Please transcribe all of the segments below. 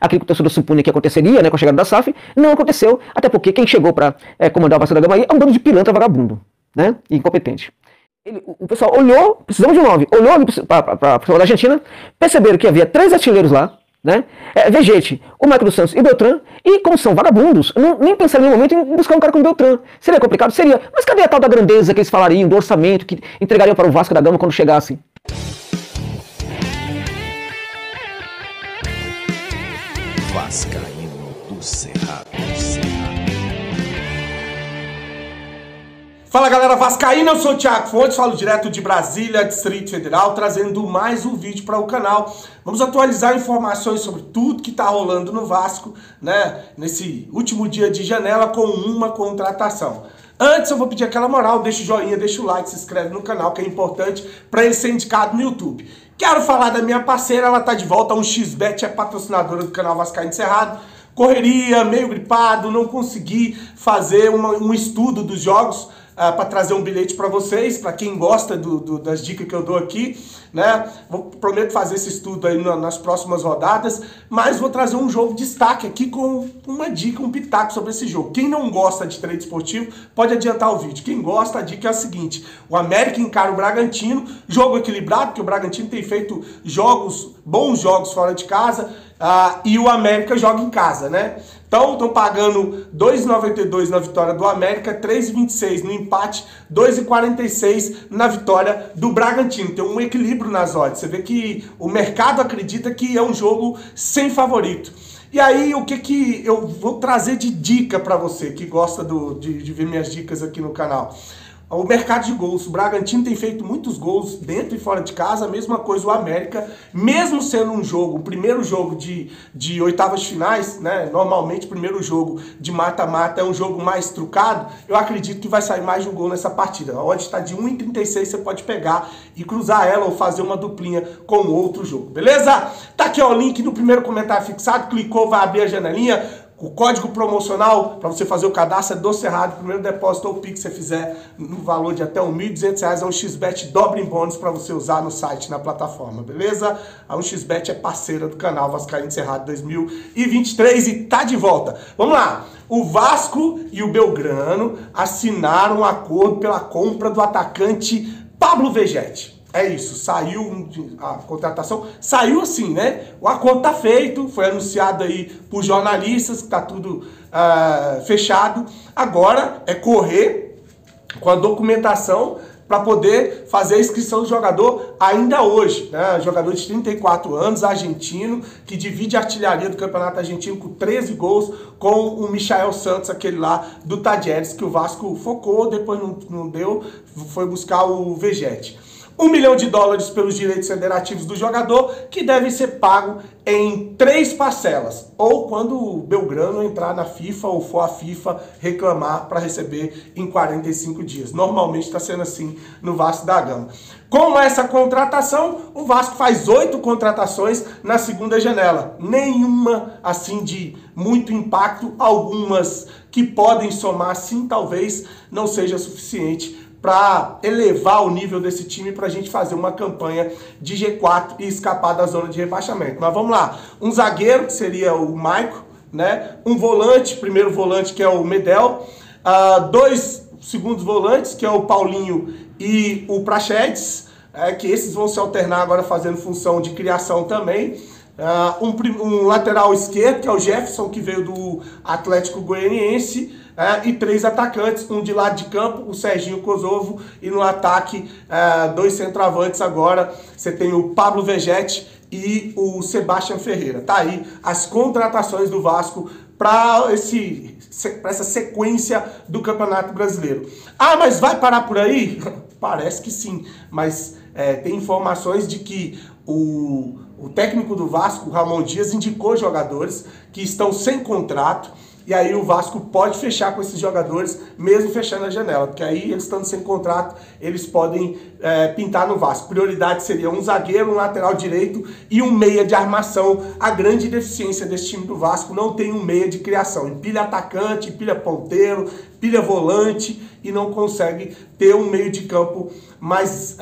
aquilo que o torcedor supunha que aconteceria, né, com a chegada da SAF, não aconteceu, até porque quem chegou para comandar o Vasco da Gama é um bando de pilantra vagabundo, né, e incompetente. O pessoal olhou, precisamos de um 9, olhou para a pessoa da Argentina, perceberam que havia 3 artilheiros lá, né? Vegetti, o Michael Santos e o Beltran, e como são vagabundos, não, nem pensaram em nenhum momento em buscar um cara como o Beltran. Seria complicado? Seria. Mas cadê a tal da grandeza que eles falariam, do orçamento que entregariam para o Vasco da Gama quando chegassem? VASCAÍNO do Cerrado. Fala galera vascaína, eu sou o Tiago Fontes, falo direto de Brasília, Distrito Federal, trazendo mais um vídeo para o canal. Vamos atualizar informações sobre tudo que está rolando no Vasco, né, nesse último dia de janela com uma contratação. Antes eu vou pedir aquela moral, deixa o joinha, deixa o like, se inscreve no canal que é importante para ele ser indicado no YouTube. Quero falar da minha parceira, ela está de volta, a 1XBET é patrocinadora do canal Vascaíno do Cerrado. Correria, meio gripado, não consegui fazer um estudo dos jogos, para trazer um bilhete para vocês, para quem gosta das dicas que eu dou aqui, né? Prometo fazer esse estudo aí nas próximas rodadas, mas vou trazer um jogo de destaque aqui com uma dica, um pitaco sobre esse jogo. Quem não gosta de treino esportivo, pode adiantar o vídeo. Quem gosta, a dica é a seguinte: o América encara o Bragantino, jogo equilibrado, porque o Bragantino tem feito bons jogos fora de casa, e o América joga em casa, né? Então, estão pagando 2,92 na vitória do América, 3,26 no empate, 2,46 na vitória do Bragantino. Tem um equilíbrio nas odds. Você vê que o mercado acredita que é um jogo sem favorito. E aí, o que que eu vou trazer de dica para você que gosta de ver minhas dicas aqui no canal? O mercado de gols, o Bragantino tem feito muitos gols dentro e fora de casa, a mesma coisa o América, mesmo sendo um jogo, o primeiro jogo de oitavas de finais, né? Normalmente o primeiro jogo de mata-mata é um jogo mais trucado, eu acredito que vai sair mais de um gol nessa partida. A odd está de 1,36, você pode pegar e cruzar ela ou fazer uma duplinha com outro jogo, beleza? Tá aqui ó, o link no primeiro comentário fixado, clicou, vai abrir a janelinha. O código promocional para você fazer o cadastro é do Cerrado. Primeiro depósito ou Pix você fizer no valor de até R$ 1.200, a 1xBet dobra em bônus para você usar no site, na plataforma, beleza? A 1xBet é parceira do canal Vascaíno do Cerrado 2023 e tá de volta. Vamos lá! O Vasco e o Belgrano assinaram um acordo pela compra do atacante Pablo Vegetti. É isso, saiu a contratação, saiu assim, né? O acordo tá feito, foi anunciado aí por jornalistas, que tá tudo fechado. Agora é correr com a documentação para poder fazer a inscrição do jogador ainda hoje, né? Jogador de 34 anos, argentino, que divide a artilharia do Campeonato Argentino com 13 gols com o Michael Santos, aquele lá do Tadieres, que o Vasco focou, depois não deu, foi buscar o Vegetti. $1 milhão pelos direitos federativos do jogador, que devem ser pagos em 3 parcelas, ou quando o Belgrano entrar na FIFA ou for a FIFA reclamar para receber em 45 dias. Normalmente está sendo assim no Vasco da Gama. Com essa contratação, o Vasco faz 8 contratações na segunda janela. Nenhuma assim de muito impacto, algumas que podem somar sim, talvez não seja suficiente para elevar o nível desse time, para a gente fazer uma campanha de G4 e escapar da zona de rebaixamento. Mas vamos lá, um zagueiro, que seria o Maico, né? Um volante, primeiro volante, que é o Medel, 2 segundos volantes, que é o Paulinho e o Praxedes, que esses vão se alternar agora fazendo função de criação também. Um lateral esquerdo, que é o Jefferson, que veio do Atlético Goianiense, e 3 atacantes, um de lado de campo, o Serginho Kosovo, e no ataque 2 centroavantes agora, você tem o Pablo Vegetti e o Sebastian Ferreira. Tá aí as contratações do Vasco para essa sequência do Campeonato Brasileiro. Ah, mas vai parar por aí? Parece que sim, mas tem informações de que o técnico do Vasco, Ramón Díaz, indicou jogadores que estão sem contrato, e aí o Vasco pode fechar com esses jogadores, mesmo fechando a janela, porque aí eles estando sem contrato, eles podem pintar no Vasco. Prioridade seria um zagueiro, um lateral direito e um meia de armação. A grande deficiência desse time do Vasco não tem um meia de criação. Empilha atacante, empilha ponteiro, empilha volante e não consegue ter um meio de campo mais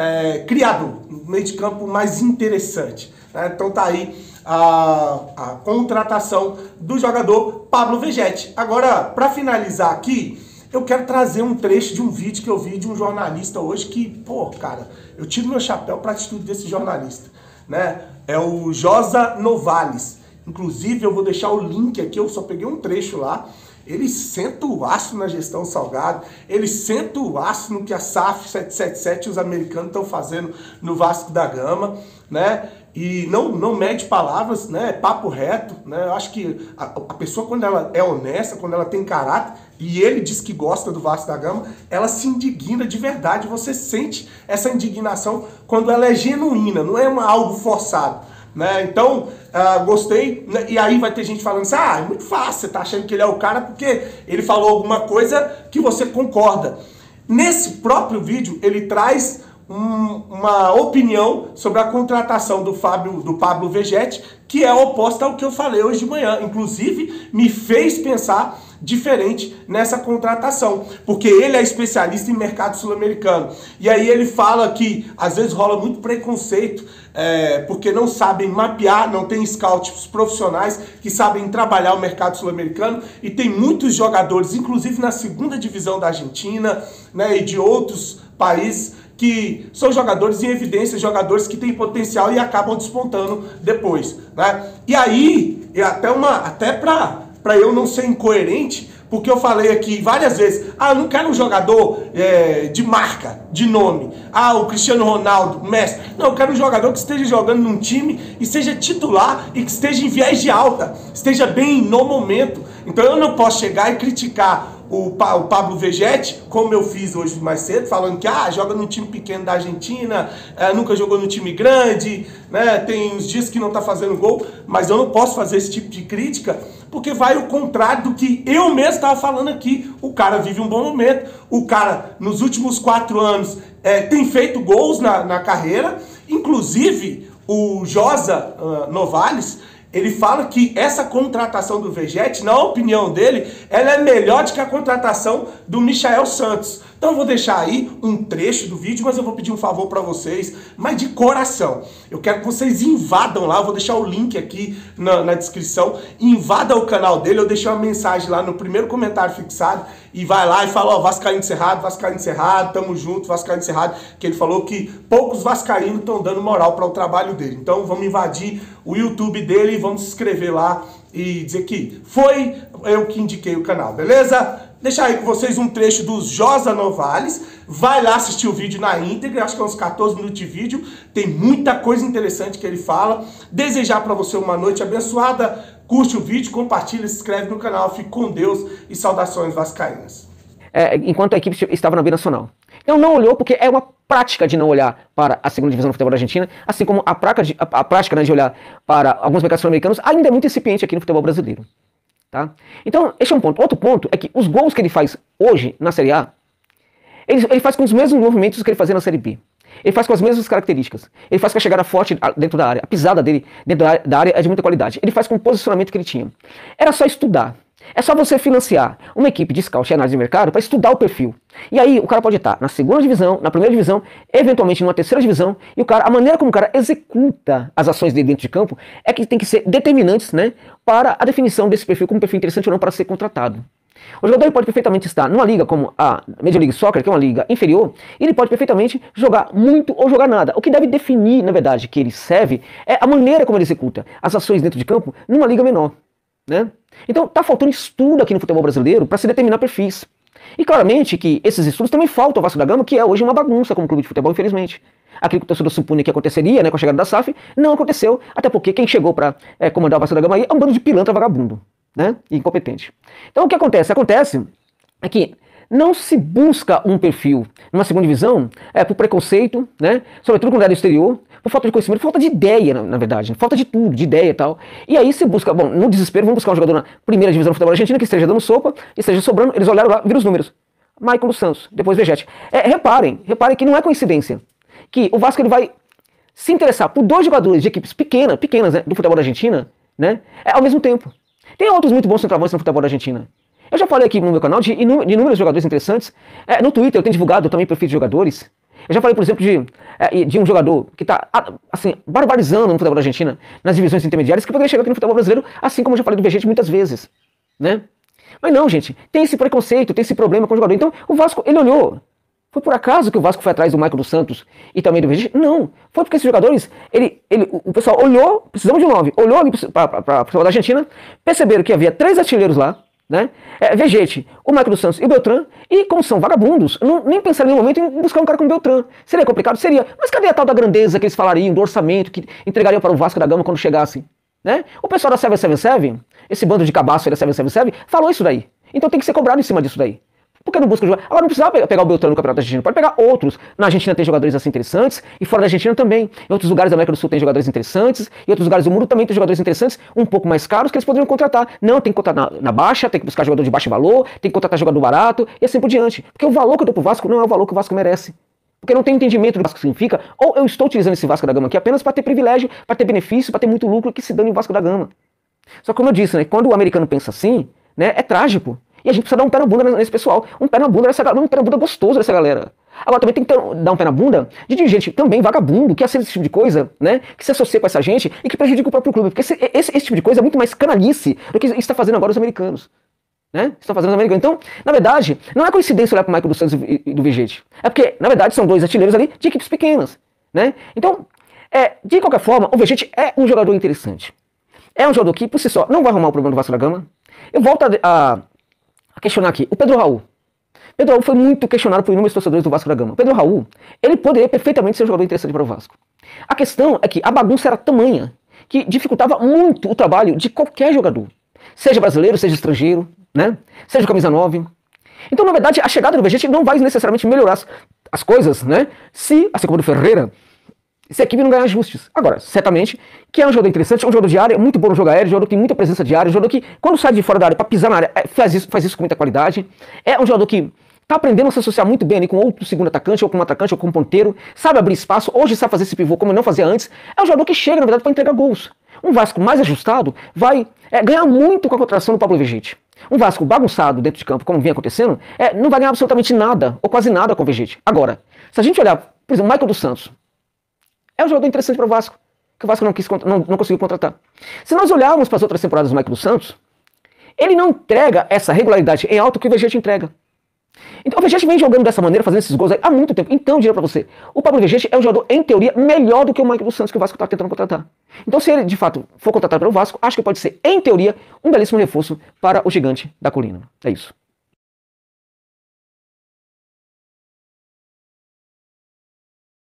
criador, um meio de campo mais interessante. Né? Então tá aí a contratação do jogador Pablo Vegetti. Agora, para finalizar aqui, eu quero trazer um trecho de um vídeo que eu vi de um jornalista hoje que, pô, cara, eu tiro meu chapéu para a atitude desse jornalista, né? É o Josa Novales. Inclusive, eu vou deixar o link aqui, eu só peguei um trecho lá. Ele senta o aço na gestão Salgado, ele senta o aço no que a SAF 777 e os americanos estão fazendo no Vasco da Gama, né? E não mede palavras, né? É papo reto, né? Eu acho que a pessoa, quando ela é honesta, quando ela tem caráter, e ele diz que gosta do Vasco da Gama, ela se indigna de verdade. Você sente essa indignação quando ela é genuína, não é algo forçado. Né? Então, gostei, né? E aí vai ter gente falando assim, ah, é muito fácil, você tá achando que ele é o cara porque ele falou alguma coisa que você concorda. Nesse próprio vídeo, ele traz uma opinião sobre a contratação do Pablo Vegetti, que é oposta ao que eu falei hoje de manhã. Inclusive, me fez pensar diferente nessa contratação, porque ele é especialista em mercado sul-americano. E aí ele fala que às vezes rola muito preconceito, porque não sabem mapear, não tem scouts profissionais que sabem trabalhar o mercado sul-americano, e tem muitos jogadores, inclusive na segunda divisão da Argentina, né, e de outros países, que são jogadores em evidência, jogadores que têm potencial e acabam despontando depois, né? E aí, até para eu não ser incoerente, porque eu falei aqui várias vezes, ah, eu não quero um jogador de marca, de nome, ah, o Cristiano Ronaldo, o Messi, não, eu quero um jogador que esteja jogando num time e seja titular e que esteja em viés de alta, esteja bem no momento. Então eu não posso chegar e criticar o Pablo Vegetti, como eu fiz hoje mais cedo, falando que ah, joga num time pequeno da Argentina, nunca jogou num time grande, né, tem uns dias que não tá fazendo gol, mas eu não posso fazer esse tipo de crítica, porque vai ao contrário do que eu mesmo estava falando aqui. O cara vive um bom momento, o cara nos últimos 4 anos tem feito gols na carreira. Inclusive o Josa Novales, ele fala que essa contratação do Vegetti, na opinião dele, ela é melhor do que a contratação do Michael Santos. Então eu vou deixar aí um trecho do vídeo, mas eu vou pedir um favor para vocês, mas de coração. Eu quero que vocês invadam lá, eu vou deixar o link aqui na descrição, invada o canal dele, eu deixei uma mensagem lá no primeiro comentário fixado, e vai lá e fala, ó, Vascaíno do Cerrado, tamo junto, Vascaíno do Cerrado, que ele falou que poucos vascaínos estão dando moral para o trabalho dele. Então vamos invadir o YouTube dele e vamos se inscrever lá e dizer que foi eu que indiquei o canal, beleza? Deixar aí com vocês um trecho do Josa Novales. Vai lá assistir o vídeo na íntegra, acho que é uns 14 minutos de vídeo. Tem muita coisa interessante que ele fala. Desejar para você uma noite abençoada. Curte o vídeo, compartilha, se inscreve no canal. Fique com Deus e saudações vascaínas. Enquanto a equipe estava na Binacional, então não olhou, porque é uma prática de não olhar para a segunda divisão do futebol da Argentina, assim como a prática, né, de olhar para alguns mercados sul-americanos ainda é muito incipiente aqui no futebol brasileiro. Tá? Então, esse é um ponto. Outro ponto é que os gols que ele faz hoje na Série A, ele faz com os mesmos movimentos que ele fazia na Série B. Ele faz com as mesmas características. Ele faz com a chegada forte dentro da área. A pisada dele dentro da área é de muita qualidade. Ele faz com o posicionamento que ele tinha. Era só estudar. É só você financiar uma equipe de scout e análise de mercado para estudar o perfil. E aí o cara pode estar na segunda divisão, na primeira divisão, eventualmente numa terceira divisão, e a maneira como o cara executa as ações dele dentro de campo é que tem que ser determinantes, né, para a definição desse perfil como um perfil interessante ou não para ser contratado. O jogador pode perfeitamente estar numa liga como a Major League Soccer, que é uma liga inferior, e ele pode perfeitamente jogar muito ou jogar nada. O que deve definir, na verdade, que ele serve é a maneira como ele executa as ações dentro de campo numa liga menor. Né? Então tá faltando estudo aqui no futebol brasileiro para se determinar perfis. E claramente que esses estudos também faltam ao Vasco da Gama, que é hoje uma bagunça como clube de futebol, infelizmente. Aquilo que o torcedor supunha que aconteceria, né, com a chegada da SAF, não aconteceu, até porque quem chegou para comandar o Vasco da Gama aí é um bando de pilantra vagabundo, né, e incompetente. Então o que acontece? Acontece é que não se busca um perfil numa segunda divisão por preconceito, né, sobretudo quando é do exterior, por falta de conhecimento, falta de ideia, na verdade, falta de tudo, de ideia e tal. E aí se busca, bom, no desespero, vamos buscar um jogador na primeira divisão do futebol argentino que esteja dando sopa, esteja sobrando. Eles olharam lá, viram os números. Michael Santos, depois Vegetti. Reparem que não é coincidência que o Vasco ele vai se interessar por 2 jogadores de equipes pequenas, né, do futebol da Argentina, né, ao mesmo tempo. Tem outros muito bons centroavantes no futebol da Argentina. Eu já falei aqui no meu canal de inúmeros jogadores interessantes. No Twitter eu tenho divulgado também perfil de jogadores. Eu já falei, por exemplo, de um jogador que está, assim, barbarizando no futebol da Argentina, nas divisões intermediárias, que poderia chegar aqui no futebol brasileiro, assim como eu já falei do Vegetti muitas vezes, né? Mas não, gente, tem esse preconceito, tem esse problema com o jogador. Então, o Vasco, ele olhou. Foi por acaso que o Vasco foi atrás do Michael Santos e também do Vegetti? Não. Foi porque esses jogadores, o pessoal olhou, precisamos de um nome, olhou ali para o pessoal da Argentina, perceberam que havia 3 artilheiros lá, né? Vegetti, o Michael Santos e o Beltran, e como são vagabundos, não, nem pensaram em nenhum momento em buscar um cara como o Beltran. Seria complicado? Seria. Mas cadê a tal da grandeza que eles falariam, do orçamento que entregariam para o Vasco da Gama quando chegassem? Né? O pessoal da 777, esse bando de cabaço da 777, falou isso daí. Então tem que ser cobrado em cima disso daí. Por que não busca jogar? Agora não precisava pegar o Beltrano no Campeonato Argentino, pode pegar outros. Na Argentina tem jogadores assim interessantes, e fora da Argentina também. Em outros lugares da América do Sul tem jogadores interessantes, e em outros lugares do mundo também tem jogadores interessantes, um pouco mais caros, que eles poderiam contratar. Não, tem que contratar na baixa, tem que buscar jogador de baixo valor, tem que contratar jogador barato, e assim por diante. Porque o valor que eu dou pro Vasco não é o valor que o Vasco merece. Porque eu não tenho entendimento do que o Vasco significa, ou eu estou utilizando esse Vasco da Gama aqui apenas para ter privilégio, para ter benefício, para ter muito lucro, que se dane o Vasco da Gama. Só que como eu disse, né, quando o americano pensa assim, né, é trágico. E a gente precisa dar um pé na bunda nesse pessoal. Um pé na bunda nessa galera, um pé na bunda gostoso dessa galera. Agora também tem que dar um pé na bunda de dirigente também vagabundo, que aceita esse tipo de coisa, né? Que se associa com essa gente e que prejudica o próprio clube. Porque esse tipo de coisa é muito mais canalice do que está fazendo agora os americanos. Né? Estão fazendo os americanos. Então, na verdade, não é coincidência olhar para o Michael dos Santos e do Vegetti. É porque, na verdade, são 2 artilheiros ali de equipes pequenas. Né? Então, de qualquer forma, o Vegetti é um jogador interessante. É um jogador que, por si só, não vai arrumar o problema do Vasco da Gama. Eu volto a questionar aqui, o Pedro Raul. Pedro Raul foi muito questionado por inúmeros torcedores do Vasco da Gama. Pedro Raul, ele poderia perfeitamente ser um jogador interessante para o Vasco. A questão é que a bagunça era tamanha que dificultava muito o trabalho de qualquer jogador. Seja brasileiro, seja estrangeiro, né? Seja camisa 9. Então, na verdade, a chegada do Vegetti não vai necessariamente melhorar as coisas, né? Se, assim como o do Ferreira, se a equipe não ganhar ajustes. Agora, certamente, que é um jogador interessante, é um jogador de área, é muito bom no jogo aéreo, um jogador que tem muita presença de área, um jogador que, quando sai de fora da área para pisar na área, faz isso com muita qualidade. É um jogador que tá aprendendo a se associar muito bem ali com outro segundo atacante, ou com um atacante, ou com um ponteiro, sabe abrir espaço, hoje sabe fazer esse pivô como não fazia antes. É um jogador que chega, na verdade, para entregar gols. Um Vasco mais ajustado vai ganhar muito com a contratação do Pablo Vegetti. Um Vasco bagunçado dentro de campo, como vem acontecendo, não vai ganhar absolutamente nada, ou quase nada com o Vegetti. Agora, se a gente olhar, por exemplo, o Michael dos Santos, é um jogador interessante para o Vasco, que o Vasco não conseguiu contratar. Se nós olharmos para as outras temporadas do Michael dos Santos, ele não entrega essa regularidade em alto que o Vegetti entrega. Então o Vegetti vem jogando dessa maneira, fazendo esses gols aí há muito tempo. Então, eu diria para você, o Pablo Vegetti é um jogador, em teoria, melhor do que o Michael dos Santos, que o Vasco está tentando contratar. Então, se ele, de fato, for contratado pelo Vasco, acho que pode ser, em teoria, um belíssimo reforço para o gigante da colina. É isso.